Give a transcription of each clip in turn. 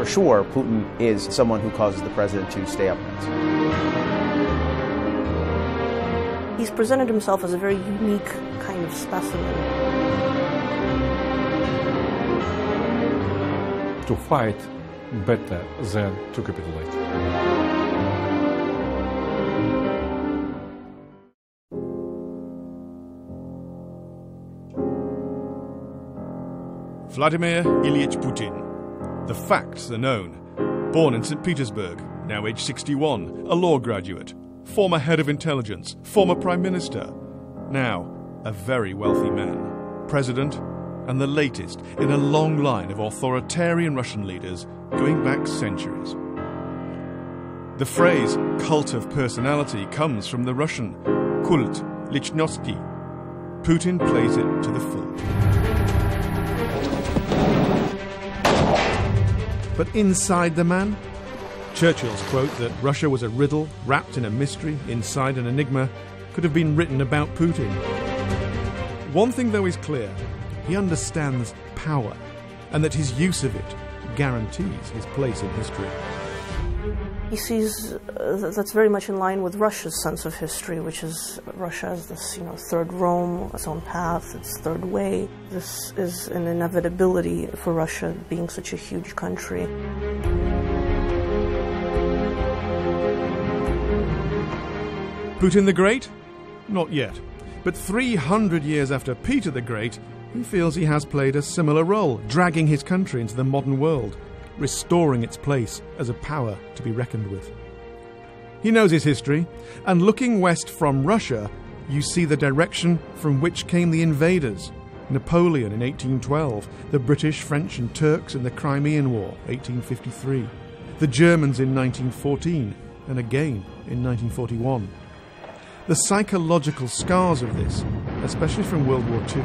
for sure, Putin is someone who causes the president to stay up nights. He's presented himself as a very unique kind of specimen. To fight better than to capitulate. Vladimir Ilyich Putin. The facts are known. Born in St. Petersburg, now aged 61, a law graduate, former head of intelligence, former prime minister, now a very wealthy man, president, and the latest in a long line of authoritarian Russian leaders going back centuries. The phrase cult of personality comes from the Russian kult lichnosti. Putin plays it to the full. But inside the man? Churchill's quote that Russia was a riddle wrapped in a mystery inside an enigma could have been written about Putin. One thing, though, is clear. He understands power, and that his use of it guarantees his place in history. He sees that's very much in line with Russia's sense of history, which is Russia as this, third Rome, its own path, its third way. This is an inevitability for Russia, being such a huge country. Putin the Great? Not yet. But 300 years after Peter the Great, he feels he has played a similar role, dragging his country into the modern world, restoring its place as a power to be reckoned with. He knows his history, and looking west from Russia, you see the direction from which came the invaders. Napoleon in 1812, the British, French and Turks in the Crimean War, 1853, the Germans in 1914, and again in 1941. The psychological scars of this, especially from World War II,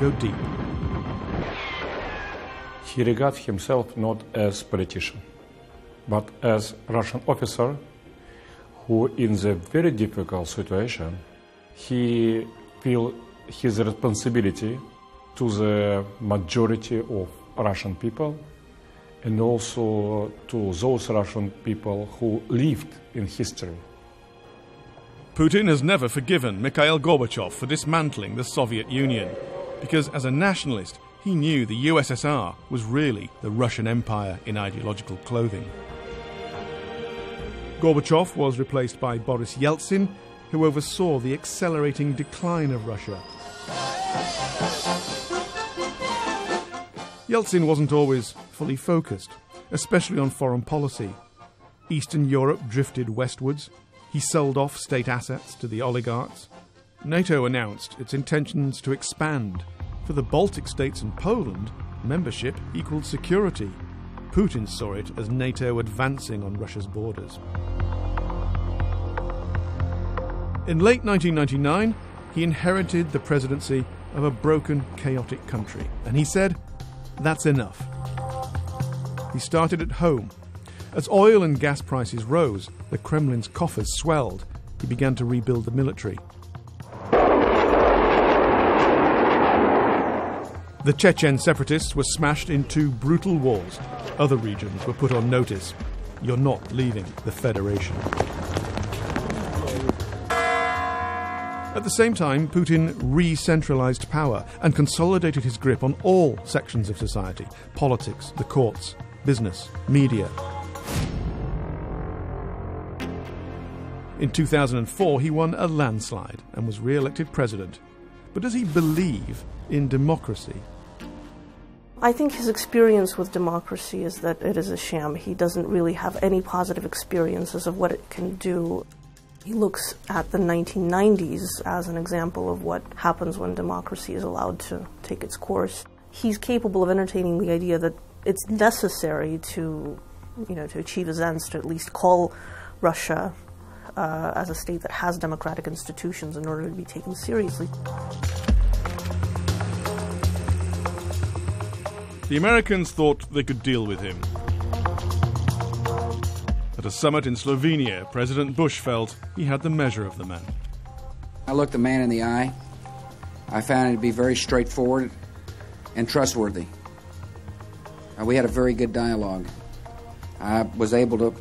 go deep. He regards himself not as politician, but as Russian officer who, in the very difficult situation, he feels his responsibility to the majority of Russian people and also to those Russian people who lived in history. Putin has never forgiven Mikhail Gorbachev for dismantling the Soviet Union, because as a nationalist, he knew the USSR was really the Russian Empire in ideological clothing. Gorbachev was replaced by Boris Yeltsin, who oversaw the accelerating decline of Russia. Yeltsin wasn't always fully focused, especially on foreign policy. Eastern Europe drifted westwards. He sold off state assets to the oligarchs. NATO announced its intentions to expand. For the Baltic states and Poland, membership equaled security. Putin saw it as NATO advancing on Russia's borders. In late 1999, he inherited the presidency of a broken, chaotic country, and he said, "That's enough." He started at home. As oil and gas prices rose, the Kremlin's coffers swelled. He began to rebuild the military. The Chechen separatists were smashed in two brutal wars. Other regions were put on notice. You're not leaving the Federation. At the same time, Putin re-centralized power and consolidated his grip on all sections of society: politics, the courts, business, media. In 2004, he won a landslide and was re-elected president. But does he believe in democracy? I think his experience with democracy is that it is a sham. He doesn't really have any positive experiences of what it can do. He looks at the 1990s as an example of what happens when democracy is allowed to take its course. He's capable of entertaining the idea that it's necessary to, to achieve his ends, to at least call Russia as a state that has democratic institutions in order to be taken seriously. The Americans thought they could deal with him. At a summit in Slovenia, President Bush felt he had the measure of the man. I looked the man in the eye. I found him to be very straightforward and trustworthy. We had a very good dialogue. I was able to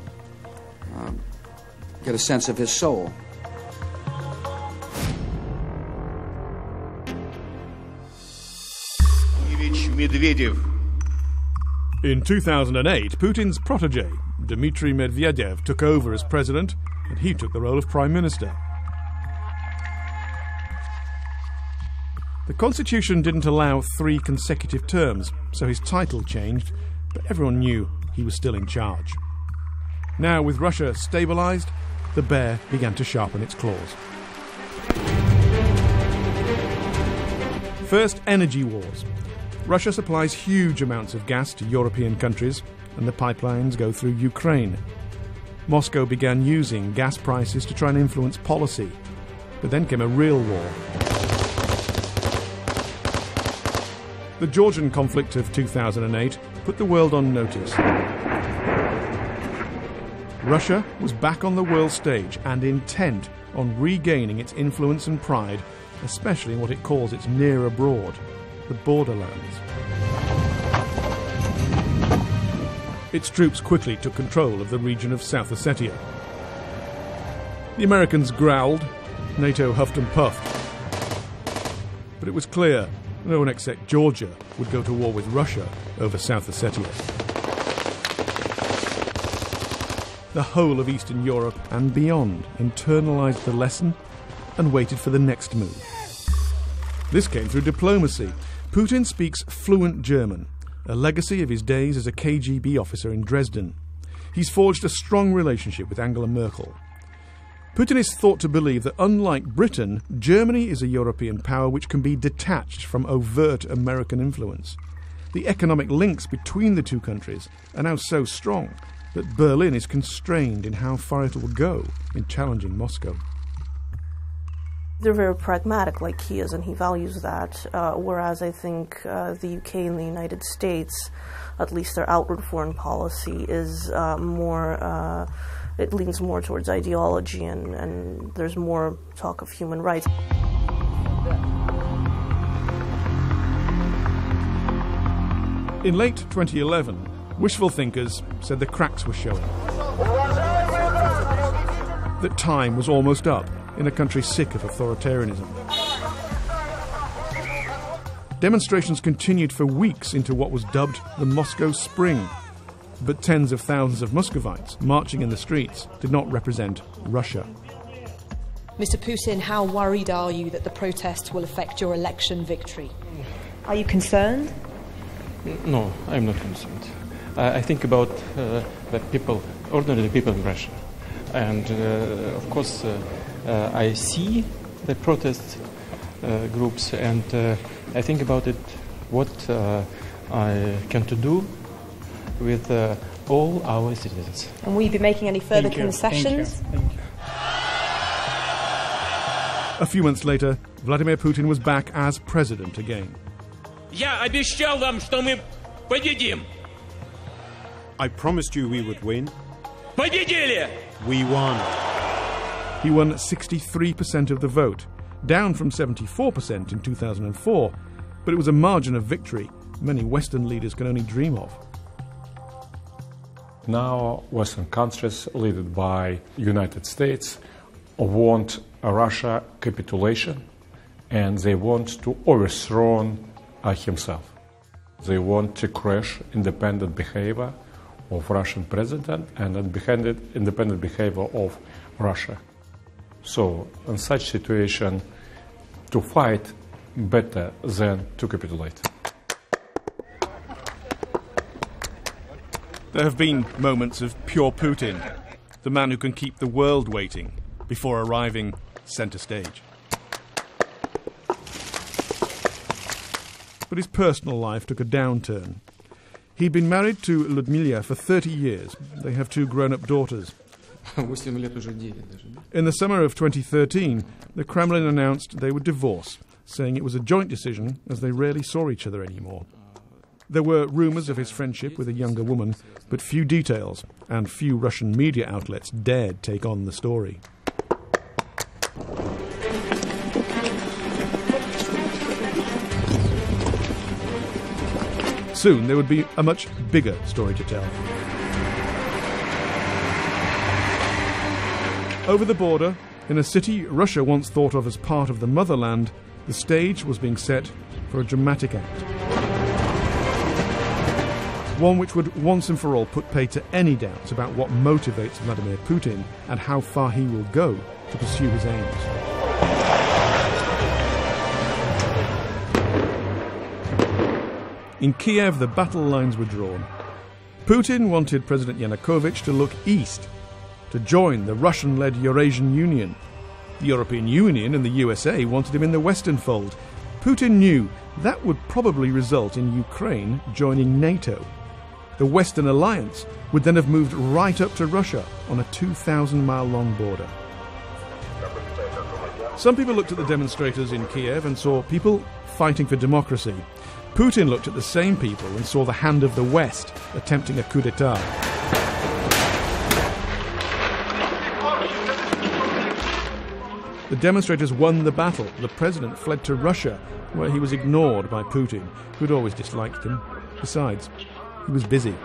get a sense of his soul. In 2008, Putin's protege, Dmitry Medvedev, took over as president, and he took the role of prime minister. The constitution didn't allow 3 consecutive terms, so his title changed, but everyone knew he was still in charge. Now, with Russia stabilized, the bear began to sharpen its claws. First, energy wars. Russia supplies huge amounts of gas to European countries, and the pipelines go through Ukraine. Moscow began using gas prices to try and influence policy, but then came a real war. The Georgian conflict of 2008 put the world on notice. Russia was back on the world stage and intent on regaining its influence and pride, especially in what it calls its near abroad, the borderlands. Its troops quickly took control of the region of South Ossetia. The Americans growled, NATO huffed and puffed, but it was clear no one except Georgia would go to war with Russia over South Ossetia. The whole of Eastern Europe and beyond internalized the lesson and waited for the next move. This came through diplomacy. Putin speaks fluent German, a legacy of his days as a KGB officer in Dresden. He's forged a strong relationship with Angela Merkel. Putin is thought to believe that, unlike Britain, Germany is a European power which can be detached from overt American influence. The economic links between the two countries are now so strong that Berlin is constrained in how far it will go in challenging Moscow. They're very pragmatic like he is, and he values that, whereas I think the UK and the United States, at least their outward foreign policy, is more... It leans more towards ideology, and there's more talk of human rights. In late 2011, wishful thinkers said the cracks were showing, that time was almost up in a country sick of authoritarianism. Demonstrations continued for weeks into what was dubbed the Moscow Spring. But tens of thousands of Muscovites marching in the streets did not represent Russia. Mr. Putin, how worried are you that the protests will affect your election victory? Are you concerned? No, I'm not concerned. I think about the people, ordinary people in Russia. And of course, I see the protest groups, and I think about it, what I can do with all our citizens. And will you be making any further concessions? Thank you. A few months later, Vladimir Putin was back as president again. I promised you we would win. We won. He won 63% of the vote, down from 74% in 2004, but it was a margin of victory many Western leaders can only dream of. Now Western countries, led by United States, want a Russia capitulation, and they want to overthrow himself. They want to crush independent behavior of Russian president and independent behavior of Russia. So in such situation, to fight better than to capitulate. There have been moments of pure Putin, the man who can keep the world waiting before arriving centre stage. But his personal life took a downturn. He'd been married to Lyudmila for 30 years. They have 2 grown-up daughters. In the summer of 2013, the Kremlin announced they would divorce, saying it was a joint decision as they rarely saw each other anymore. There were rumours of his friendship with a younger woman, but few details, and few Russian media outlets dared take on the story. Soon there would be a much bigger story to tell. Over the border, in a city Russia once thought of as part of the motherland, the stage was being set for a dramatic act. One which would once and for all put pay to any doubts about what motivates Vladimir Putin and how far he will go to pursue his aims. In Kiev, the battle lines were drawn. Putin wanted President Yanukovych to look east, to join the Russian-led Eurasian Union. The European Union and the USA wanted him in the Western fold. Putin knew that would probably result in Ukraine joining NATO. The Western alliance would then have moved right up to Russia on a 2,000-mile-long border. Some people looked at the demonstrators in Kiev and saw people fighting for democracy. Putin looked at the same people and saw the hand of the West attempting a coup d'etat. The demonstrators won the battle. The president fled to Russia, where he was ignored by Putin, who'd always disliked him. Besides, he was busy.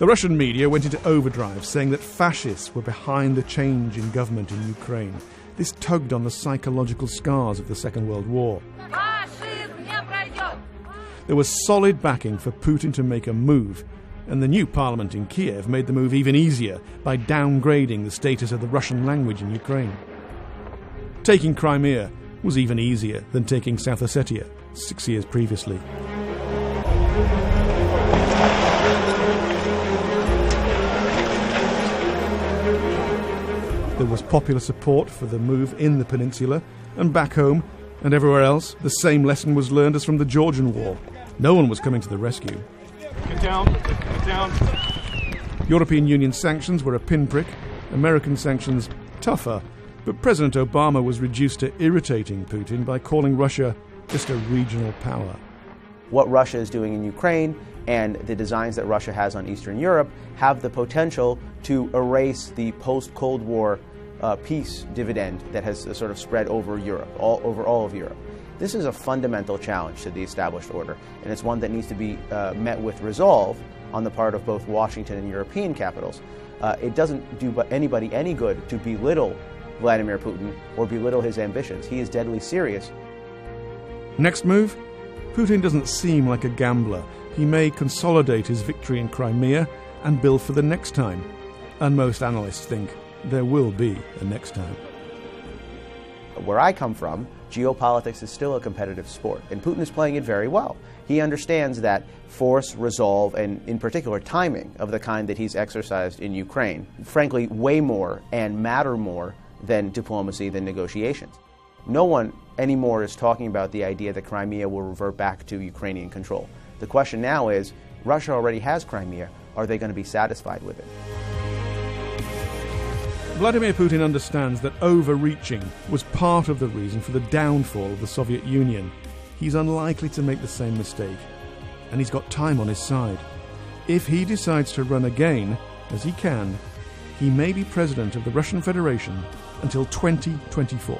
The Russian media went into overdrive, saying that fascists were behind the change in government in Ukraine. This tugged on the psychological scars of the Second World War. There was solid backing for Putin to make a move, and the new parliament in Kiev made the move even easier by downgrading the status of the Russian language in Ukraine. Taking Crimea was even easier than taking South Ossetia 6 years previously. There was popular support for the move in the peninsula, and back home and everywhere else, the same lesson was learned as from the Georgian War. No one was coming to the rescue. Get down, get down. European Union sanctions were a pinprick, American sanctions tougher, but President Obama was reduced to irritating Putin by calling Russia just a regional power. What Russia is doing in Ukraine and the designs that Russia has on Eastern Europe have the potential to erase the post-Cold War peace dividend that has sort of spread over Europe, over all of Europe. This is a fundamental challenge to the established order, and it's one that needs to be met with resolve on the part of both Washington and European capitals. It doesn't do anybody any good to belittle Vladimir Putin or belittle his ambitions. He is deadly serious. Next move? Putin doesn't seem like a gambler. He may consolidate his victory in Crimea and build for the next time. And most analysts think there will be a next time. Where I come from, geopolitics is still a competitive sport, and Putin is playing it very well. He understands that force, resolve, and in particular timing of the kind that he's exercised in Ukraine, frankly, way more and matter more than diplomacy, than negotiations. No one anymore is talking about the idea that Crimea will revert back to Ukrainian control. The question now is, Russia already has Crimea. Are they going to be satisfied with it? Vladimir Putin understands that overreaching was part of the reason for the downfall of the Soviet Union. He's unlikely to make the same mistake, and he's got time on his side. If he decides to run again, as he can, he may be president of the Russian Federation until 2024.